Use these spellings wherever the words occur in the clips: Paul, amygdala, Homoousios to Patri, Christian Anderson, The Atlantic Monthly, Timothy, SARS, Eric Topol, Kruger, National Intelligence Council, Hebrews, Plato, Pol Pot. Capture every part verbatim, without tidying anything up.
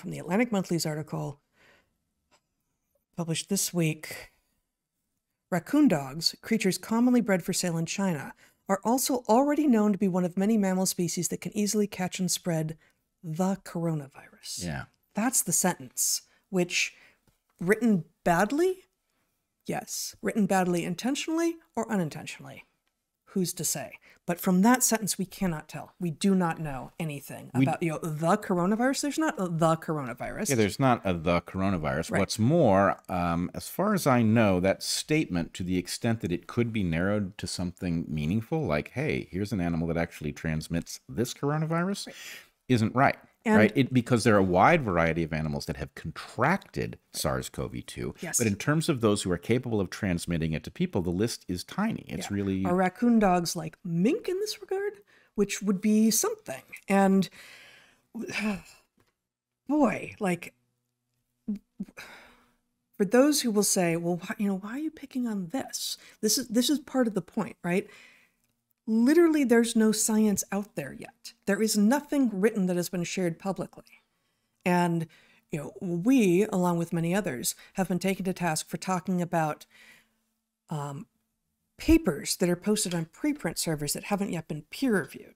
from the Atlantic Monthly's article published this week. Raccoon dogs, creatures commonly bred for sale in China, are also already known to be one of many mammal species that can easily catch and spread the coronavirus. Yeah. That's the sentence, which written badly? Yes. Written badly intentionally or unintentionally? Who's to say? But from that sentence, we cannot tell. We do not know anything we, about you know, the coronavirus. There's not a, the coronavirus. Yeah, there's not a the coronavirus. Right. What's more, um, as far as I know, that statement, to the extent that it could be narrowed to something meaningful, like, hey, here's an animal that actually transmits this coronavirus, right. isn't right. And right? It, because there are a wide variety of animals that have contracted SARS CoV two. Yes. But in terms of those who are capable of transmitting it to people, the list is tiny. It's yeah. really... Are raccoon dogs like mink in this regard? Which would be something. And uh, boy, like, for those who will say, well, why, you know, why are you picking on this? This is, this is part of the point, right? Literally, there's no science out there yet. There is nothing written that has been shared publicly. And, you know, we, along with many others, have been taken to task for talking about um, papers that are posted on preprint servers that haven't yet been peer-reviewed.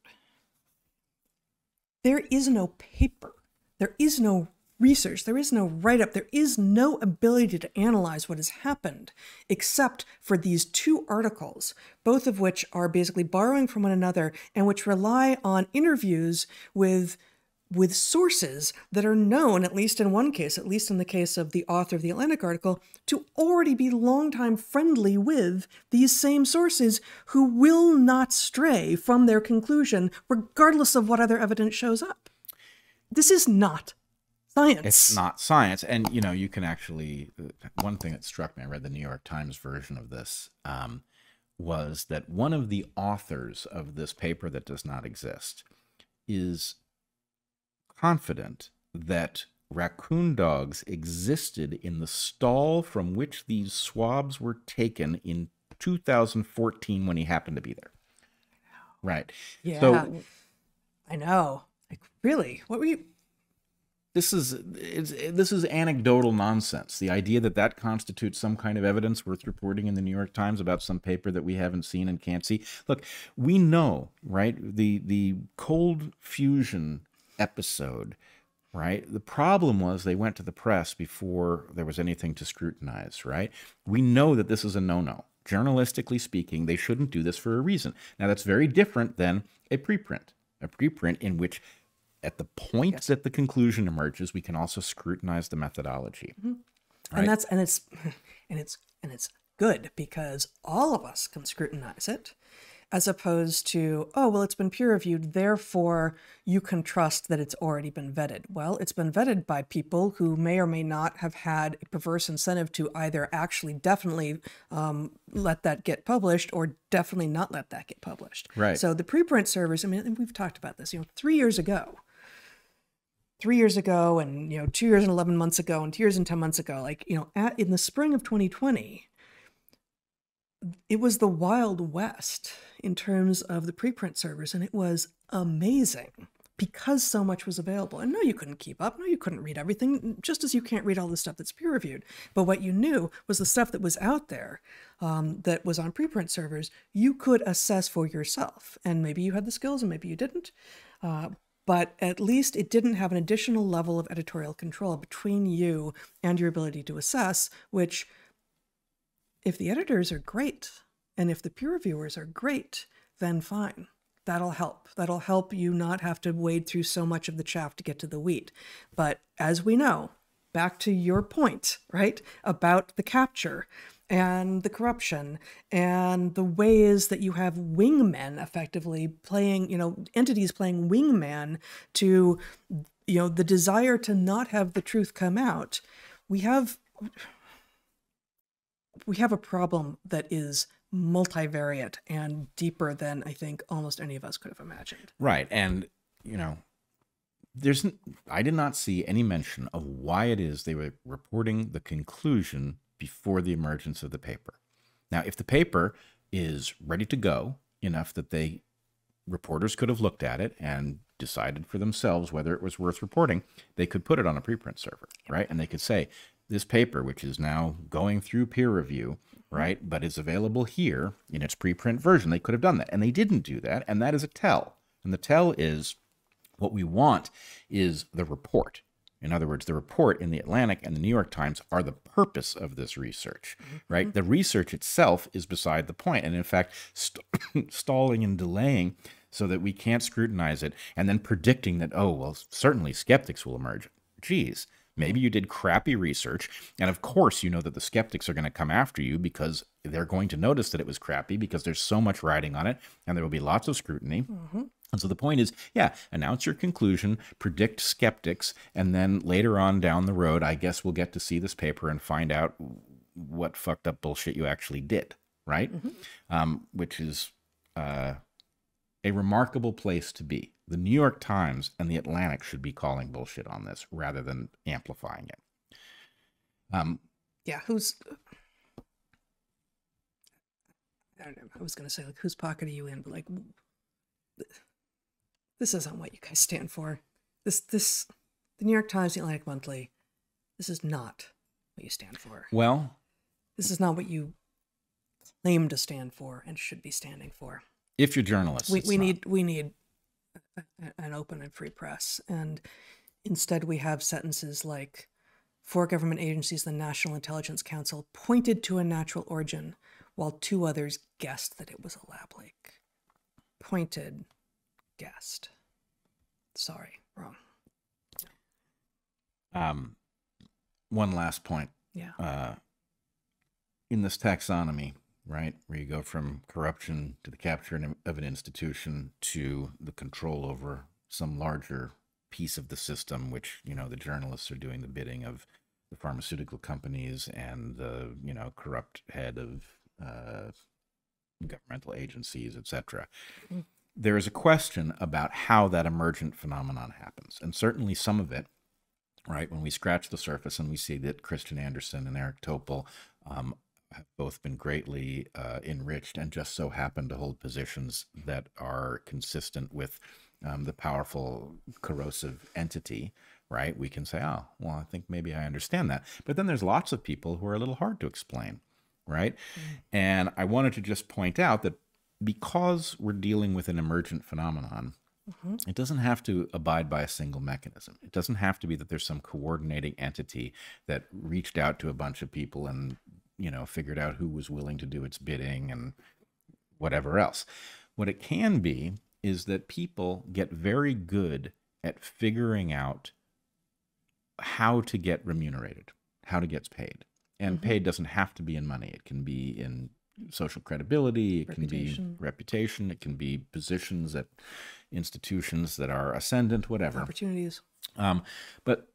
There is no paper. There is no research. There is no write-up. There is no ability to analyze what has happened, except for these two articles, both of which are basically borrowing from one another and which rely on interviews with, with sources that are known, at least in one case, at least in the case of the author of the Atlantic article, to already be longtime friendly with these same sources who will not stray from their conclusion, regardless of what other evidence shows up. This is not science. It's not science. And, you know, you can actually, one thing that struck me, I read the New York Times version of this, um, was that one of the authors of this paper that does not exist is confident that raccoon dogs existed in the stall from which these swabs were taken in two thousand fourteen when he happened to be there. Right. Yeah. So, I know. Like, really? What were you... This is it's, this is anecdotal nonsense. The idea that that constitutes some kind of evidence worth reporting in the New York Times about some paper that we haven't seen and can't see. Look, we know, right? The the cold fusion episode, right? The problem was they went to the press before there was anything to scrutinize, right? We know that this is a no-no. Journalistically speaking, they shouldn't do this for a reason. Now, that's very different than a preprint, a preprint in which at the point yes. that the conclusion emerges, we can also scrutinize the methodology. Mm-hmm. Right? And that's and it's and it's and it's good because all of us can scrutinize it, as opposed to, oh, well, it's been peer reviewed, therefore you can trust that it's already been vetted. Well, it's been vetted by people who may or may not have had a perverse incentive to either actually definitely um, let that get published or definitely not let that get published. Right. So the preprint servers, I mean, we've talked about this, you know, three years ago. Three years ago and, you know, two years and eleven months ago and two years and ten months ago, like, you know, at, in the spring of twenty twenty, it was the Wild West in terms of the preprint servers. And it was amazing because so much was available. And no, you couldn't keep up. No, you couldn't read everything, just as you can't read all the stuff that's peer reviewed. But what you knew was the stuff that was out there um, that was on preprint servers, you could assess for yourself. And maybe you had the skills and maybe you didn't. Uh, But at least it didn't have an additional level of editorial control between you and your ability to assess, which if the editors are great and if the peer reviewers are great, then fine. That'll help. That'll help you not have to wade through so much of the chaff to get to the wheat. But as we know, back to your point, right, about the capture and the corruption and the ways that you have wingmen effectively playing, you know, entities playing wingman to, you know, the desire to not have the truth come out. We have, we have a problem that is multivariate and deeper than I think almost any of us could have imagined. Right. And, you know, there's, I did not see any mention of why it is they were reporting the conclusion before the emergence of the paper. Now, if the paper is ready to go enough that they reporters could have looked at it and decided for themselves whether it was worth reporting, they could put it on a preprint server, right? And they could say, this paper, which is now going through peer review, right, but is available here in its preprint version. They could have done that, and they didn't do that, and that is a tell. And the tell is what we want is the report. In other words, the report in The Atlantic and The New York Times are the purpose of this research, right? Mm-hmm. The research itself is beside the point, and in fact, st stalling and delaying so that we can't scrutinize it, and then predicting that, oh, well, certainly skeptics will emerge. Geez, maybe you did crappy research, and of course you know that the skeptics are going to come after you because they're going to notice that it was crappy because there's so much riding on it, and there will be lots of scrutiny. Mm-hmm. And so the point is, yeah, announce your conclusion, predict skeptics, and then later on down the road, I guess we'll get to see this paper and find out what fucked up bullshit you actually did, right? Mm-hmm. um, which is uh, a remarkable place to be. The New York Times and The Atlantic should be calling bullshit on this rather than amplifying it. Um, yeah, who's... I don't know. I was going to say, like, whose pocket are you in? But, like... this isn't what you guys stand for. This, this, the New York Times, The Atlantic Monthly, this is not what you stand for. Well, this is not what you claim to stand for and should be standing for. If you're journalists, we, we need, we need an open and free press. And instead we have sentences like, four government agencies, the National Intelligence Council pointed to a natural origin while two others guessed that it was a lab leak. Pointed, guessed. Sorry, wrong. Um, one last point. Yeah. Uh, in this taxonomy, right, where you go from corruption to the capture of an institution to the control over some larger piece of the system, which, you know, the journalists are doing the bidding of the pharmaceutical companies and the, you know, corrupt head of... Uh, governmental agencies, et cetera. There is a question about how that emergent phenomenon happens. And certainly some of it, right, when we scratch the surface and we see that Christian Anderson and Eric Topol um, have both been greatly uh, enriched and just so happen to hold positions that are consistent with um, the powerful corrosive entity, right? We can say, oh, well, I think maybe I understand that. But then there's lots of people who are a little hard to explain. Right? And I wanted to just point out that because we're dealing with an emergent phenomenon, mm-hmm. it doesn't have to abide by a single mechanism. It doesn't have to be that there's some coordinating entity that reached out to a bunch of people and, you know, figured out who was willing to do its bidding and whatever else. What it can be is that people get very good at figuring out how to get remunerated, how to get paid. And mm-hmm. paid doesn't have to be in money. It can be in social credibility. It reputation. can be reputation. It can be positions at institutions that are ascendant, whatever. Opportunities. Um, but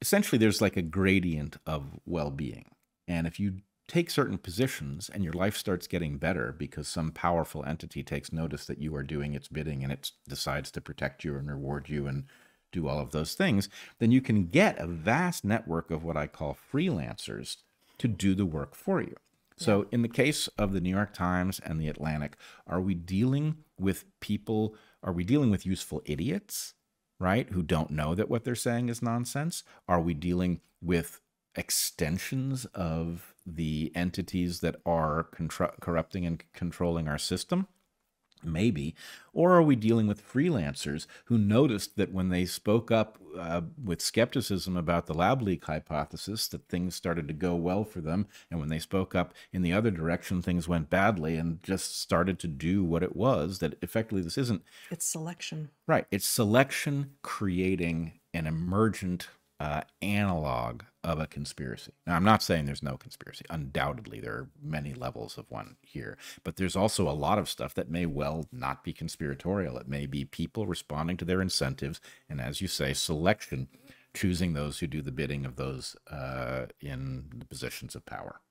essentially there's like a gradient of well-being. And if you take certain positions and your life starts getting better because some powerful entity takes notice that you are doing its bidding and it decides to protect you and reward you and do all of those things, then you can get a vast network of what I call freelancers to do the work for you. So in the case of the New York Times and the Atlantic, are we dealing with people, are we dealing with useful idiots, right, who don't know that what they're saying is nonsense? Are we dealing with extensions of the entities that are corrupting and controlling our system? Maybe. Or are we dealing with freelancers who noticed that when they spoke up uh, with skepticism about the lab leak hypothesis, that things started to go well for them, and when they spoke up in the other direction, things went badly and just started to do what it was that effectively this isn't. It's selection. Right. It's selection creating an emergent uh, analog of a conspiracy. Now, I'm not saying there's no conspiracy. Undoubtedly, there are many levels of one here, but there's also a lot of stuff that may well not be conspiratorial. It may be people responding to their incentives, and as you say, selection, choosing those who do the bidding of those uh, in the positions of power.